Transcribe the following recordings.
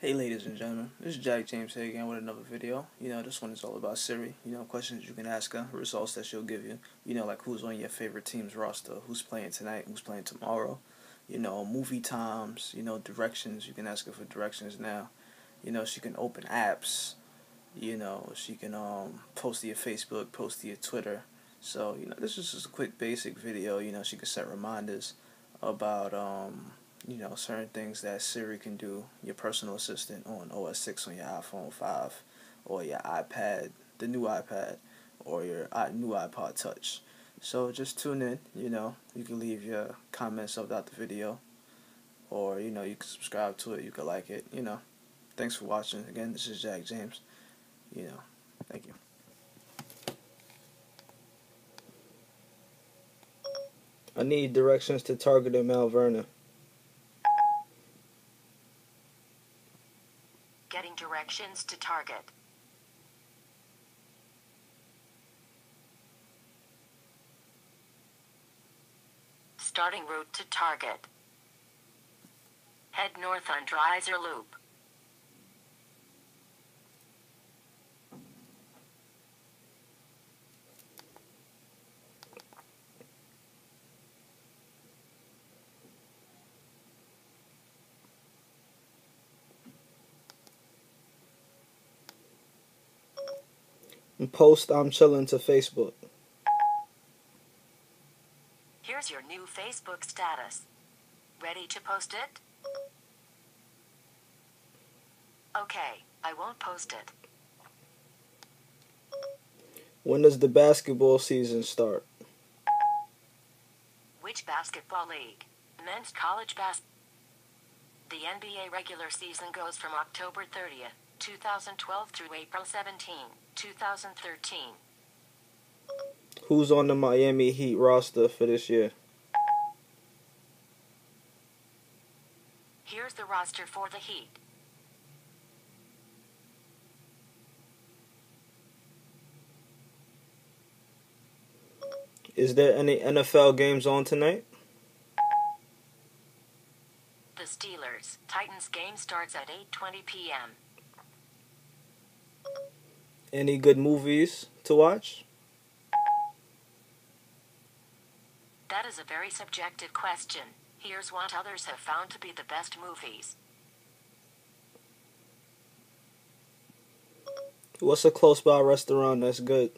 Hey ladies and gentlemen, this is Jack James here again with another video. You know, this one is all about Siri. You know, questions you can ask her, results that she'll give you. You know, like who's on your favorite team's roster, who's playing tonight, who's playing tomorrow. You know, movie times, you know, directions. You can ask her for directions now. You know, she can open apps. You know, she can post to your Facebook, post to your Twitter. So, you know, this is just a quick basic video. You know, she can set reminders about you know, certain things that Siri can do, your personal assistant on OS 6 on your iPhone 5 or your iPad, the new iPad, or your new iPod Touch. So just tune in, you know, you can leave your comments about the video or, you know, you can subscribe to it, you can like it, you know. Thanks for watching. Again, this is Jack James, you know, thank you. I need directions to Target in Malvern. Getting directions to Target. Starting route to Target. Head north on Riser Loop. Post I'm chilling to Facebook. Here's your new Facebook status. Ready to post it? Okay, I won't post it. When does the basketball season start? Which basketball league? Men's college basketball. The NBA regular season goes from October 30th, 2012 through April 17, 2013. Who's on the Miami Heat roster for this year? Here's the roster for the Heat. Is there any NFL games on tonight? The Steelers-Titans game starts at 8:20 p.m. Any good movies to watch? That is a very subjective question. Here's what others have found to be the best movies. What's a close by restaurant that's good?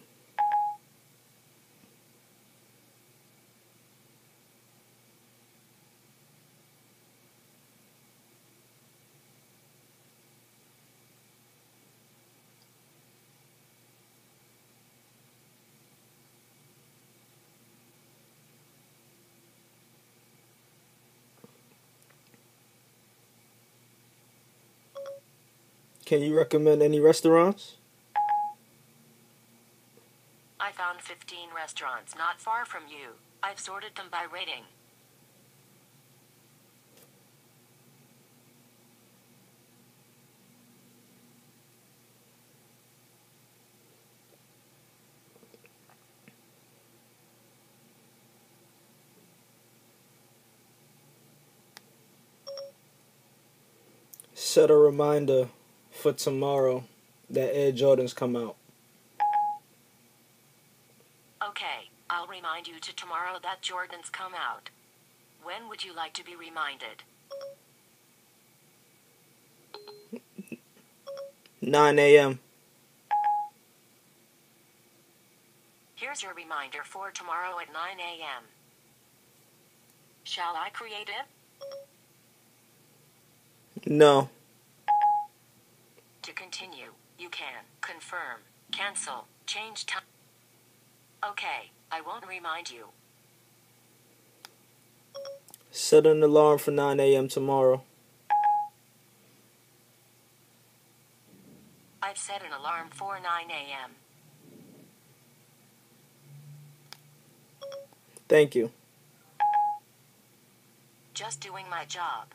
Can you recommend any restaurants? I found 15 restaurants not far from you. I've sorted them by rating. Set a reminder for tomorrow that Air Jordans come out. Okay, I'll remind you to tomorrow that Jordans come out. When would you like to be reminded? 9 a.m. Here's your reminder for tomorrow at 9 a.m. Shall I create it? No. To continue, you can confirm, cancel, change time. Okay, I won't remind you. Set an alarm for 9 a.m. tomorrow. I've set an alarm for 9 a.m. Thank you. Just doing my job.